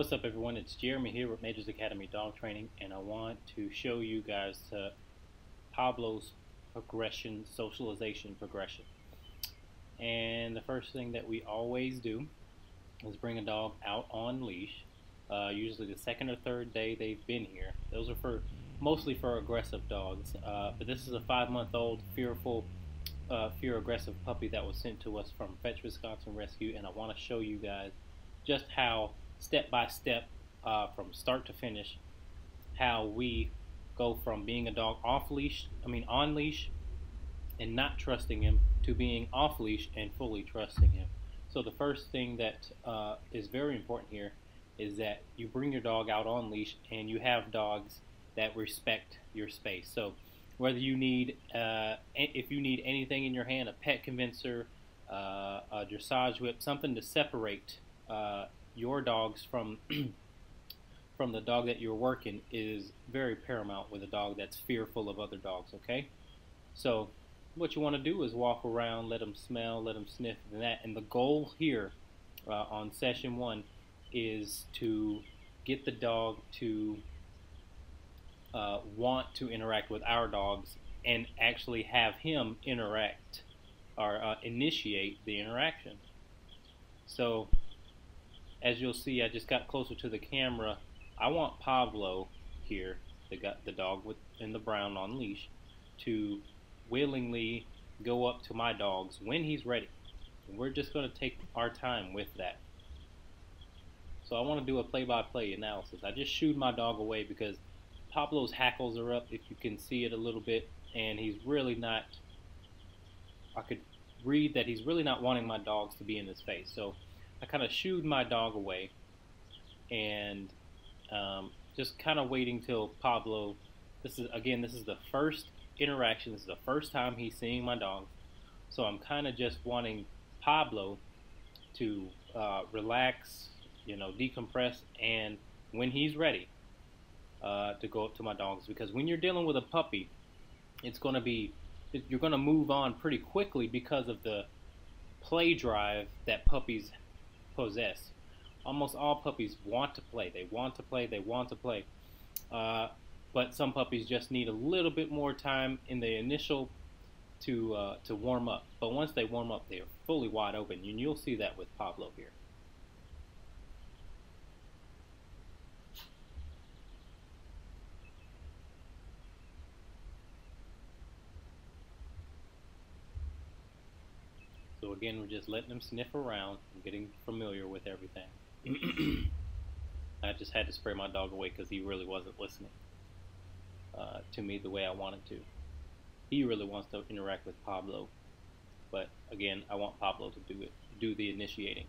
What's up everyone, it's Jeremy here with Majors Academy Dog Training, and I want to show you guys Pablo's progression, socialization progression. And the first thing that we always do is bring a dog out on leash, usually the second or third day they've been here. Those are mostly for aggressive dogs, but this is a 5-month-old fear-aggressive puppy that was sent to us from Fetch Wisconsin Rescue, and I want to show you guys just how step by step, from start to finish, how we go from being a dog on leash and not trusting him to being off leash and fully trusting him. So the first thing that is very important here is that you bring your dog out on leash and you have dogs that respect your space. So whether you need, if you need anything in your hand, a Pet Convincer, a Dressage Whip, something to separate your dogs from the dog that you're working is very paramount with a dog that's fearful of other dogs, okay? So what you want to do is walk around, let them smell, let them sniff, and that. And the goal here on session one is to get the dog to want to interact with our dogs and actually have him interact or initiate the interaction. So as you'll see, I just got closer to the camera. I want Pablo here, the dog in the brown on leash, to willingly go up to my dogs when he's ready. And we're just going to take our time with that. So I want to do a play-by-play analysis. I just shooed my dog away because Pablo's hackles are up, if you can see it a little bit, and he's really not, I could read that he's really not wanting my dogs to be in his face. So I kind of shooed my dog away and just kind of waiting till Pablo, this is the first interaction, this is the first time he's seeing my dog, so I'm kind of just wanting Pablo to relax, you know, decompress, and when he's ready to go up to my dogs. Because when you're dealing with a puppy, it's going to be, you're going to move on pretty quickly because of the play drive that puppies possess. Almost all puppies want to play. They want to play. They want to play. But some puppies just need a little bit more time in the initial to warm up. But once they warm up, they're fully wide open, and you'll see that with Pablo here. So again, we're just letting them sniff around and getting familiar with everything. I just had to spray my dog away because he really wasn't listening to me the way I wanted to. He really wants to interact with Pablo, but again, I want Pablo to do the initiating.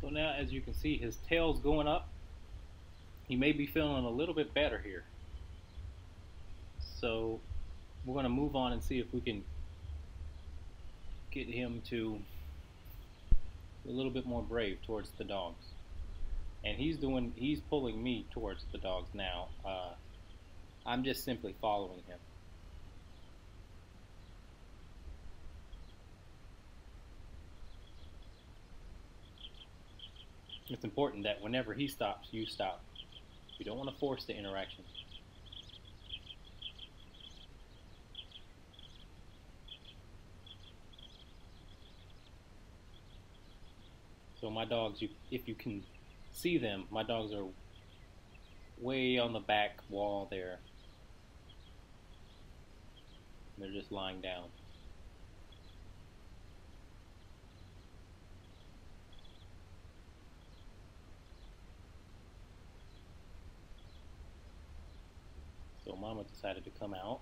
So now, as you can see, his tail's going up. He may be feeling a little bit better here. So we're going to move on and see if we can get him to a little bit more brave towards the dogs. And he's pulling me towards the dogs now. I'm just simply following him. It's important that whenever he stops, you stop. You don't want to force the interaction. So my dogs, if you can see them. My dogs are way on the back wall there. They're just lying down. So Mama decided to come out.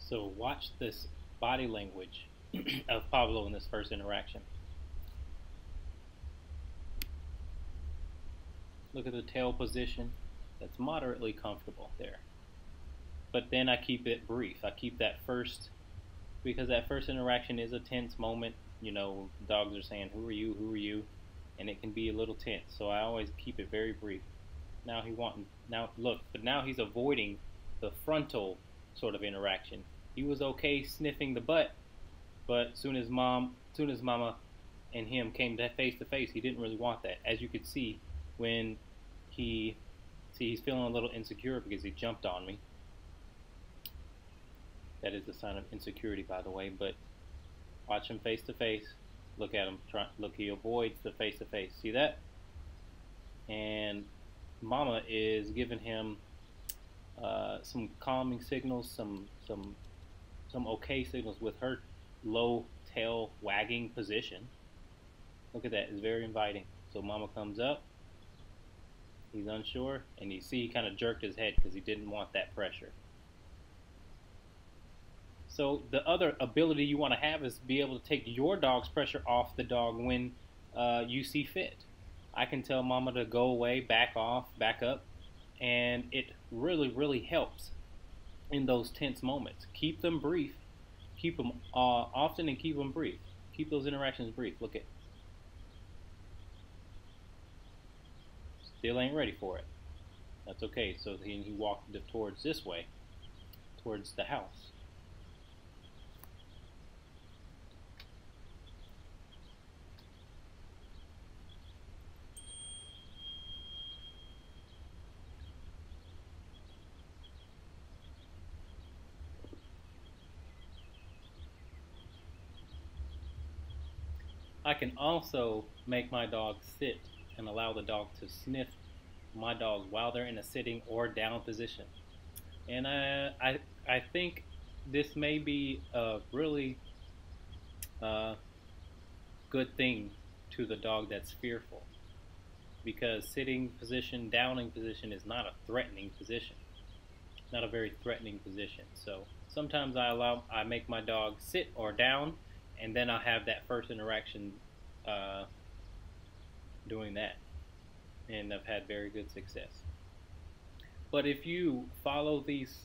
So watch this body language of Pablo in this first interaction. Look at the tail position. That's moderately comfortable there. But then I keep it brief. I keep that first, because that first interaction is a tense moment. You know, dogs are saying, "Who are you? Who are you?" And it can be a little tense. So I always keep it very brief. Now he wanting, now look, but now he's avoiding the frontal sort of interaction. He was okay sniffing the butt, but soon as Mama and him came face to face, he didn't really want that. As you could see, when he, see, he's feeling a little insecure because he jumped on me. That is the sign of insecurity, by the way. But watch him face to face. Look at him. Look, he avoids the face to face. See that? And Mama is giving him some calming signals, some okay signals with her low tail wagging position. Look at that, it's very inviting. So Mama comes up, he's unsure, and you see he kind of jerked his head because he didn't want that pressure. So the other ability you want to have is be able to take your dog's pressure off the dog when you see fit. I can tell Mama to go away, back off, back up, and it really, really helps in those tense moments. Keep them brief. Keep them often and keep them brief. Keep those interactions brief. Look at. Still ain't ready for it. That's okay. So he walked towards this way, towards the house. I can also make my dog sit and allow the dog to sniff my dog while they're in a sitting or down position. And I think this may be a really good thing to the dog that's fearful, because sitting position, downing position is not a threatening position, not a very threatening position. So sometimes I make my dog sit or down, and then I'll have that first interaction doing that. And I've had very good success. But if you follow these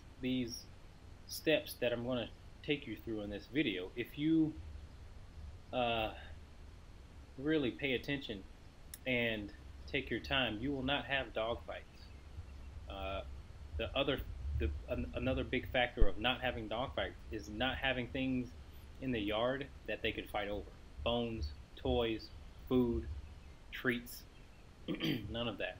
steps that I'm going to take you through in this video, if you really pay attention and take your time, you will not have dog fights. Another big factor of not having dog fights is not having things in the yard that they could fight over. Bones, toys, food, treats, none of that.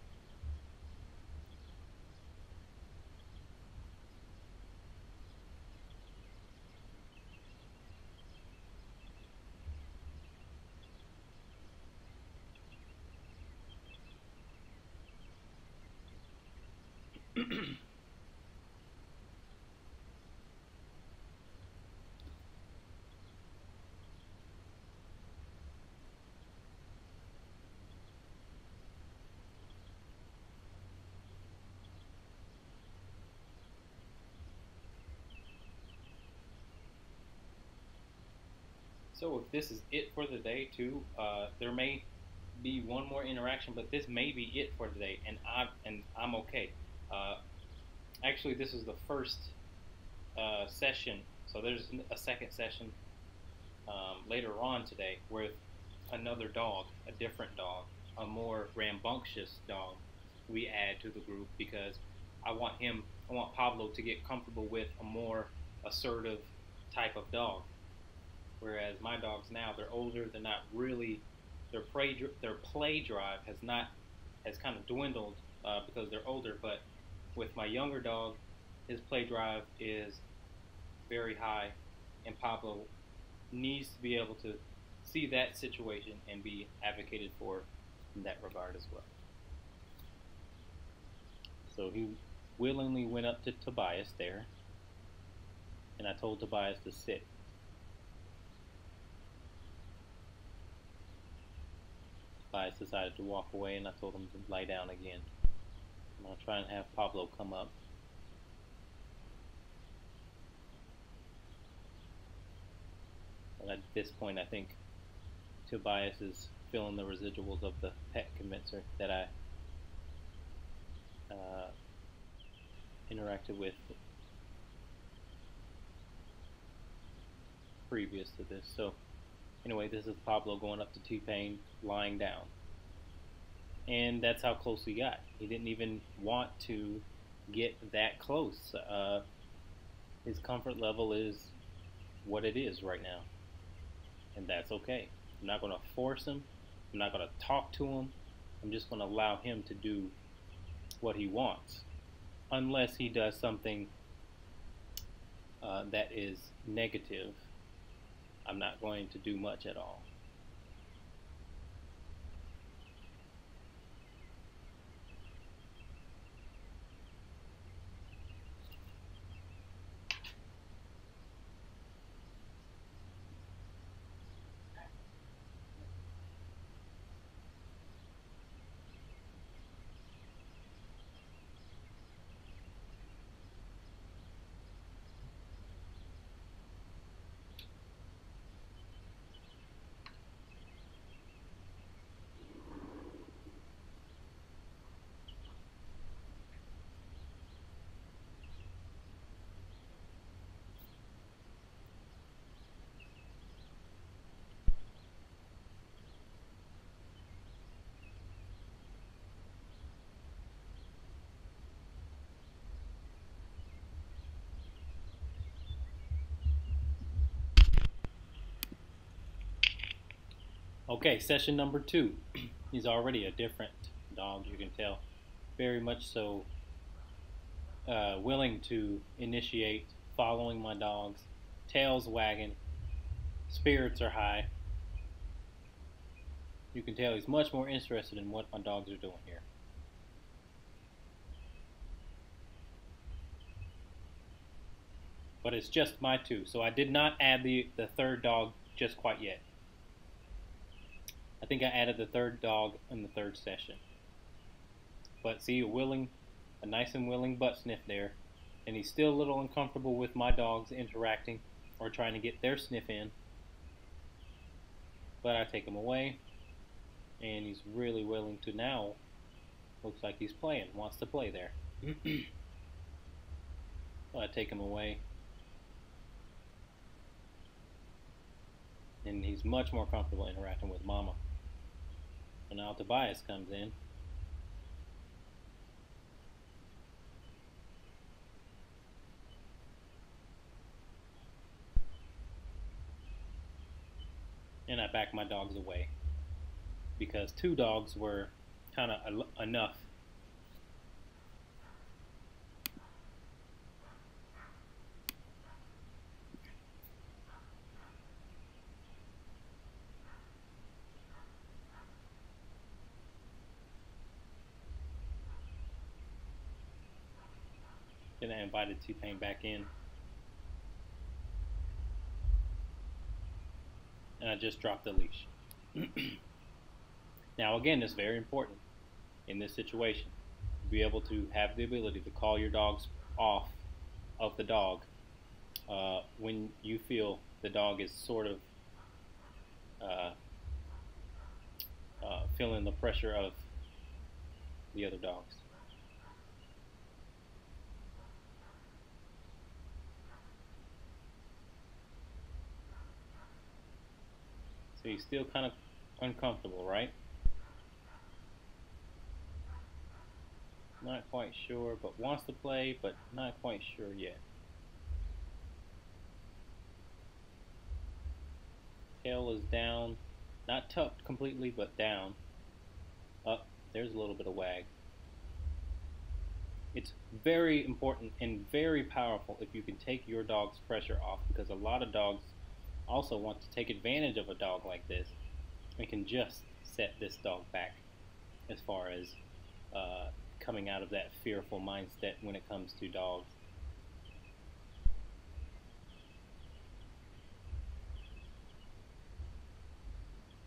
So if this is it for the day too, there may be one more interaction, but this may be it for today, and I'm okay. Actually, this is the first session, so there's a second session later on today with another dog, a different dog, a more rambunctious dog we add to the group, because I want Pablo to get comfortable with a more assertive type of dog. Whereas my dogs now, they're older, they're not really their play drive has kind of dwindled because they're older. But with my younger dog, his play drive is very high, and Pablo needs to be able to see that situation and be advocated for in that regard as well. So he willingly went up to Tobias there, and I told Tobias to sit. Tobias decided to walk away, and I told him to lie down again. I'm going to try and have Pablo come up. And at this point, I think Tobias is feeling the residuals of the pet convincer that I interacted with previous to this. So anyway, this is Pablo going up to T-Pain, lying down. And that's how close he got. He didn't even want to get that close. His comfort level is what it is right now. And that's okay. I'm not going to force him. I'm not going to talk to him. I'm just going to allow him to do what he wants. Unless he does something that is negative, I'm not going to do much at all. Okay, session number 2. He's already a different dog, you can tell. Very much so willing to initiate, following my dogs. Tails wagging. Spirits are high. You can tell he's much more interested in what my dogs are doing here. But it's just my 2, so I did not add the third dog just quite yet. I think I added the third dog in the third session. But see, a nice and willing butt sniff there. And he's still a little uncomfortable with my dogs interacting or trying to get their sniff in. But I take him away. And he's really willing to now. Looks like he's playing, wants to play there. So I take him away. And he's much more comfortable interacting with Mama. And now Tobias comes in. And I back my dogs away. Because 2 dogs were kind of enough. Then I invited T-Pain back in. And I just dropped the leash. Now again, it's very important in this situation to be able to have the ability to call your dogs off of the dog when you feel the dog is sort of feeling the pressure of the other dogs. He's still kind of uncomfortable, right? Not quite sure, but wants to play, but not quite sure yet. Tail is down, Not tucked completely, but down. Up. There's a little bit of wag. It's very important and very powerful if you can take your dog's pressure off, because a lot of dogs also want to take advantage of a dog like this. We can just set this dog back as far as coming out of that fearful mindset when it comes to dogs.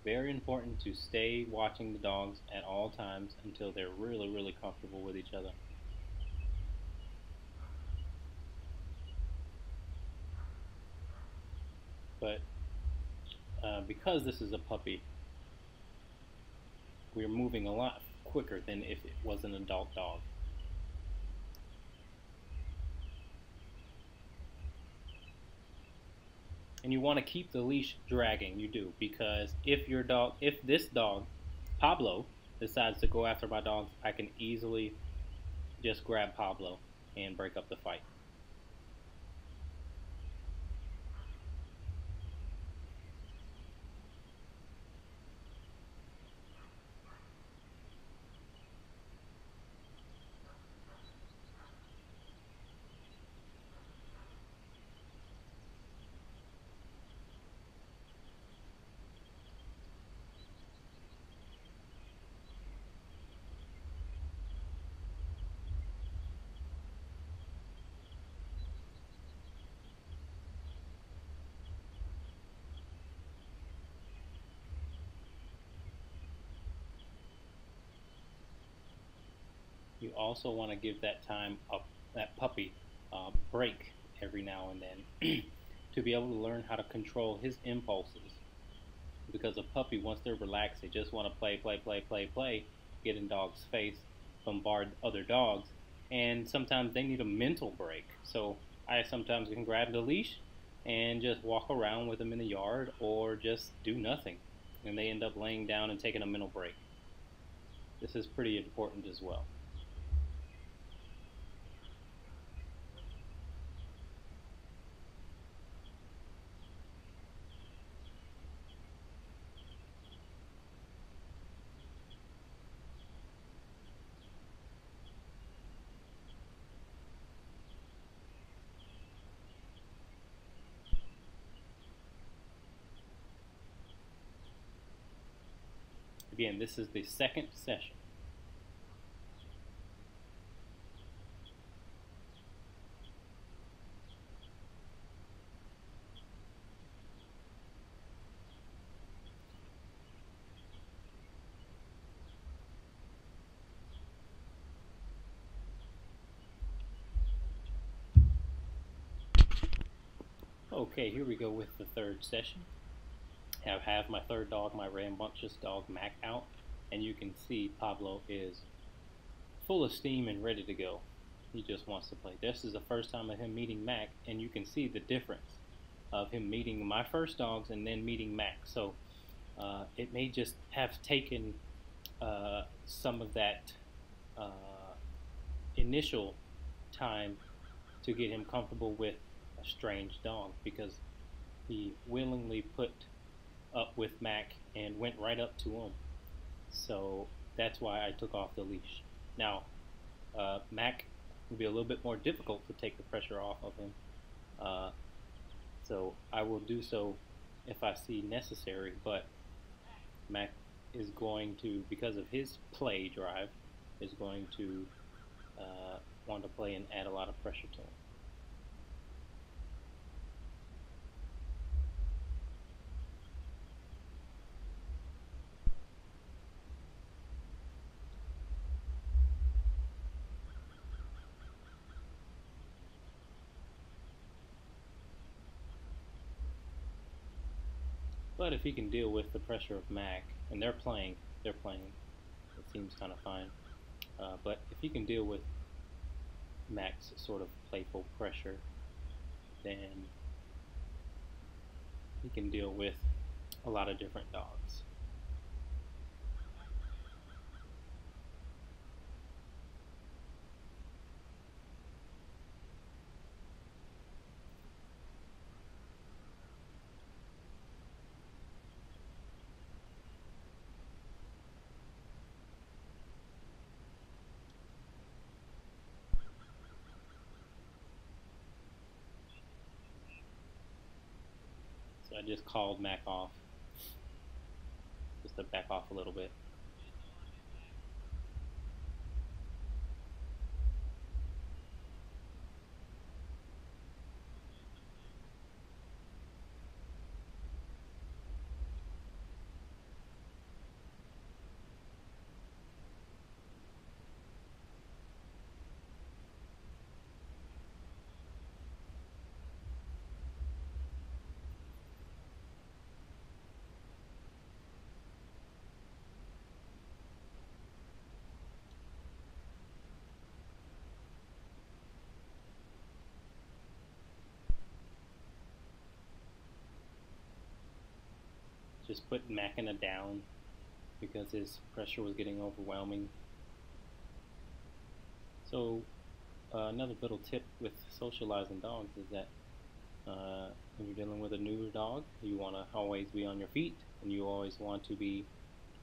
Very important to stay watching the dogs at all times until they're really, really comfortable with each other. But because this is a puppy, we're moving a lot quicker than if it was an adult dog. And you want to keep the leash dragging, you do, because if this dog, Pablo, decides to go after my dogs, I can easily just grab Pablo and break up the fight. You also want to give that time up, that puppy break every now and then to be able to learn how to control his impulses, because a puppy, once they're relaxed, they just want to play, get in dog's face, bombard other dogs, and sometimes they need a mental break. So I sometimes can grab the leash and just walk around with them in the yard or just do nothing, and they end up laying down and taking a mental break. This is pretty important as well. Again, this is the second session. Okay, here we go with the third session. I have my third dog, my rambunctious dog, Mac, out, and you can see Pablo is full of steam and ready to go. He just wants to play. This is the first time of him meeting Mac, and you can see the difference of him meeting my first dogs and then meeting Mac. So it may just have taken some of that initial time to get him comfortable with a strange dog, because he willingly put up with Mac and went right up to him. So that's why I took off the leash. Now Mac will be a little bit more difficult to take the pressure off of him, so I will do so if I see necessary, but Mac is going to, because of his play drive, is going to want to play and add a lot of pressure to him. But if he can deal with the pressure of Mac, and they're playing, it seems kind of fine. But if he can deal with Mac's sort of playful pressure, then he can deal with a lot of different dogs. I just called Mac off, just to back off a little bit. Just put Mac in a down because his pressure was getting overwhelming. So another little tip with socializing dogs is that when you're dealing with a newer dog, you want to always be on your feet and you always want to be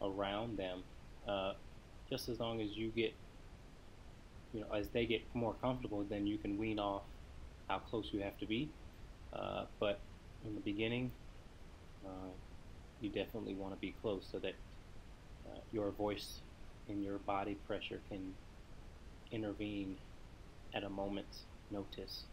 around them. Just as long as you get, you know, as they get more comfortable, then you can wean off how close you have to be. But in the beginning, you definitely want to be close so that your voice and your body pressure can intervene at a moment's notice.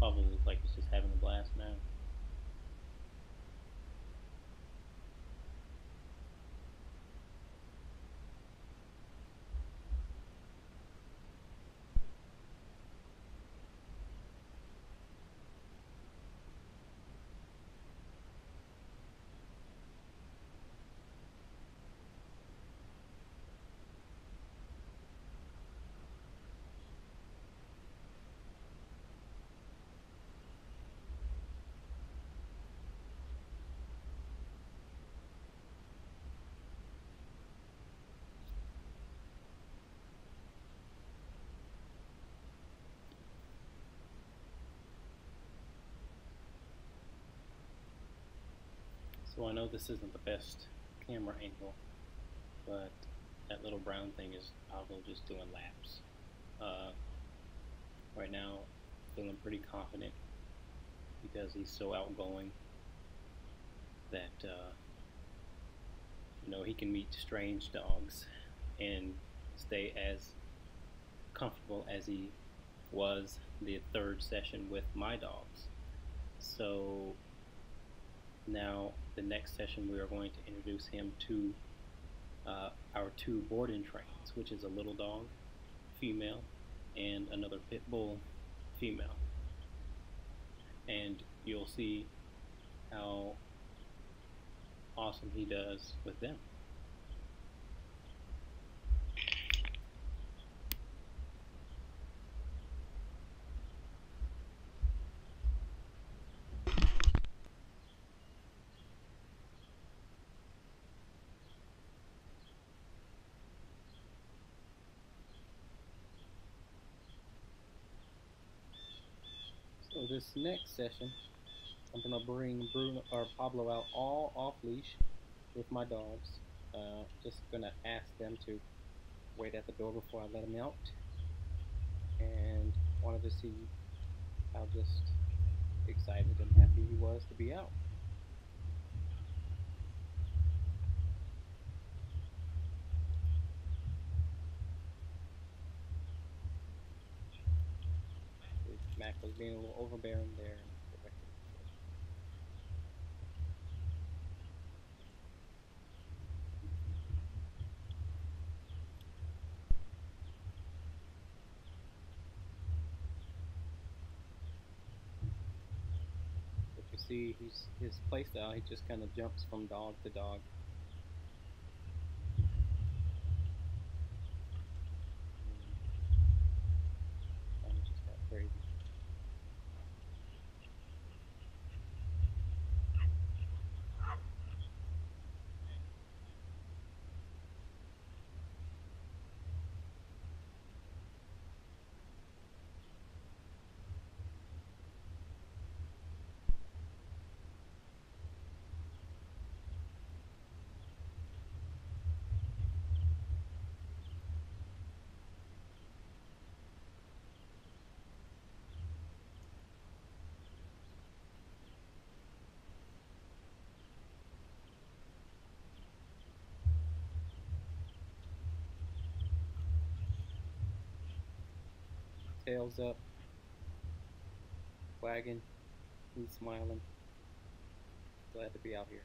Probably looks like it's just having a blast now. So I know this isn't the best camera angle, but that little brown thing is Pablo just doing laps. Right now, feeling pretty confident because he's so outgoing that you know, he can meet strange dogs and stay as comfortable as he was the third session with my dogs. So now, the next session we are going to introduce him to our two boarding trains, which is a little dog, female, and another pit bull, female. And you'll see how awesome he does with them. So this next session, I'm gonna bring Bruno or Pablo out all off leash with my dogs. Just gonna ask them to wait at the door before I let them out, and wanted to see how just excited and happy he was to be out. Mac was being a little overbearing there. If you see his playstyle, he just kind of jumps from dog to dog. Tails up, wagging and smiling. Glad to be out here.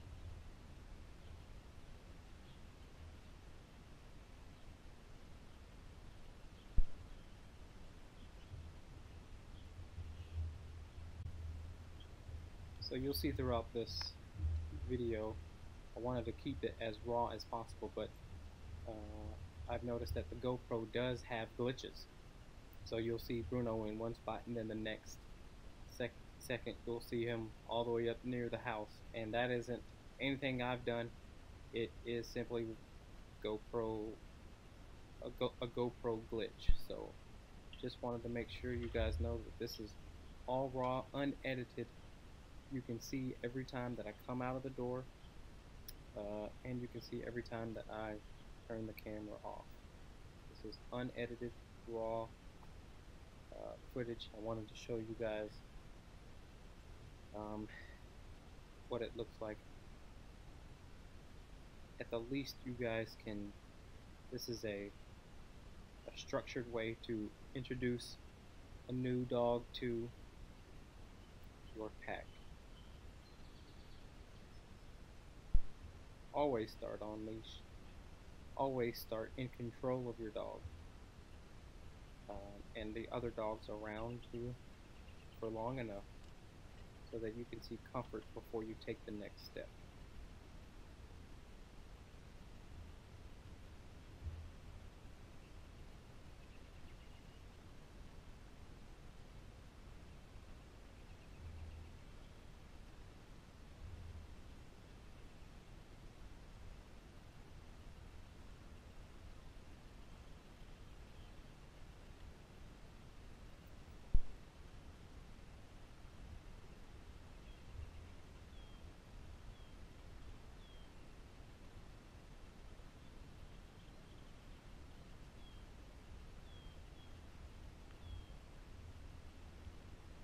So you'll see throughout this video, I wanted to keep it as raw as possible, but I've noticed that the GoPro does have glitches. So you'll see Bruno in one spot, and then the next second you'll see him all the way up near the house, and that isn't anything I've done. It is simply a GoPro glitch. So just wanted to make sure you guys know that this is all raw, unedited. You can see every time that I come out of the door, and you can see every time that I turn the camera off. This is unedited, raw footage. I wanted to show you guys what it looks like. At the least, you guys can, this is a structured way to introduce a new dog to your pack. Always start on leash. Always start in control of your dog. And the other dogs around you for long enough so that you can see comfort before you take the next step.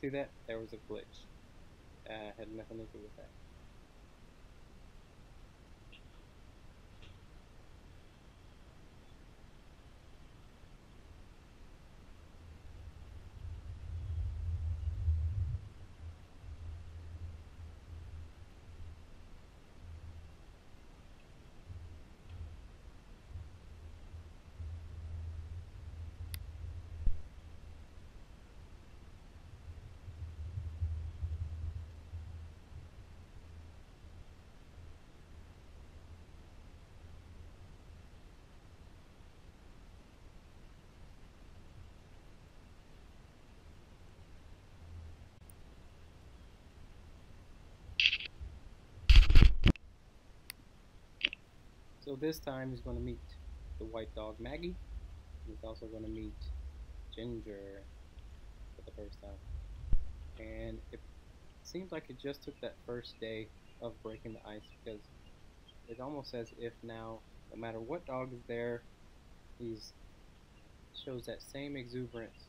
See that? There was a glitch. Had nothing to do with that. So this time he's going to meet the white dog Maggie. He's also going to meet Ginger for the first time. And it seems like it just took that first day of breaking the ice, because it's almost as if now, no matter what dog is there, he shows that same exuberance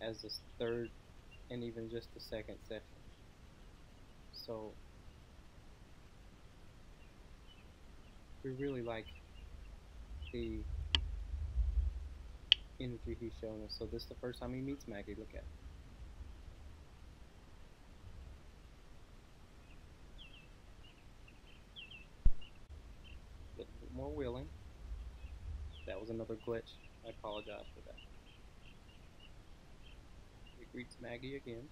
as the third and even just the second session. So we really like the energy he's showing us. So this is the first time he meets Maggie. Look at it. A little bit more willing. That was another glitch. I apologize for that. He greets Maggie again.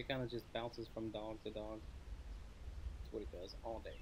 it kind of just bounces from dog to dog. That's what it does all day.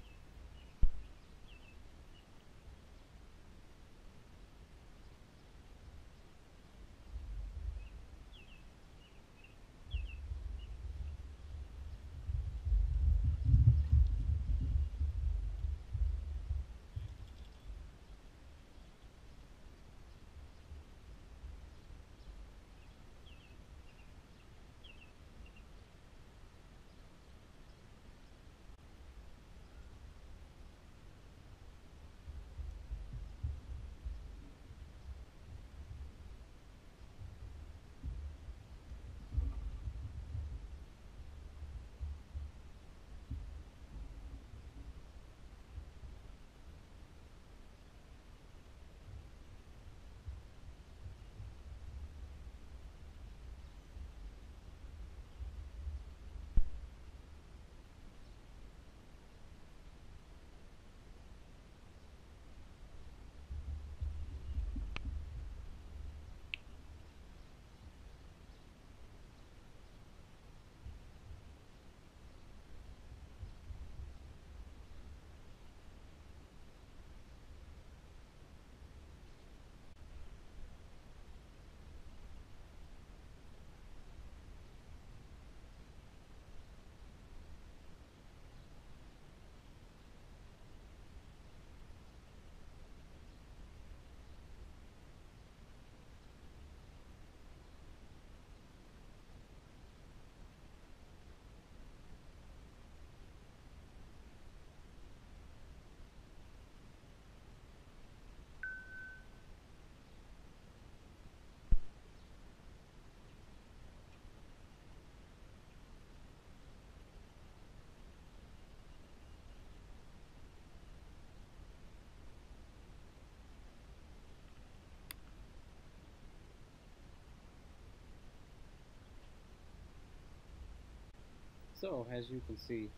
So, as you can see,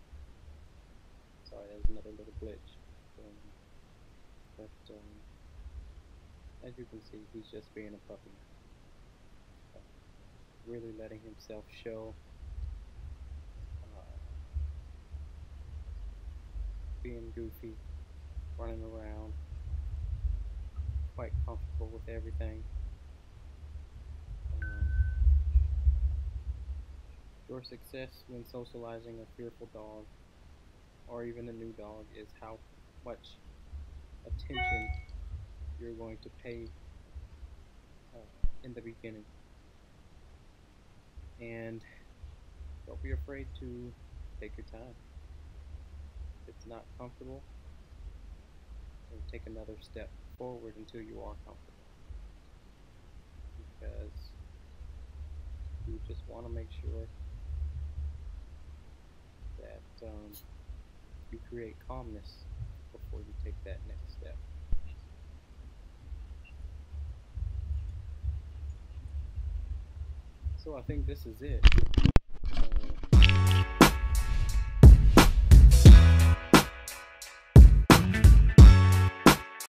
sorry, that was another little glitch, but as you can see, he's just being a puppy, really letting himself show, being goofy, running around, quite comfortable with everything. Your success when socializing a fearful dog, or even a new dog, is how much attention you're going to pay in the beginning. And don't be afraid to take your time. If it's not comfortable, then take another step forward until you are comfortable. Because you just want to make sure that you create calmness before you take that next step. So I think this is it.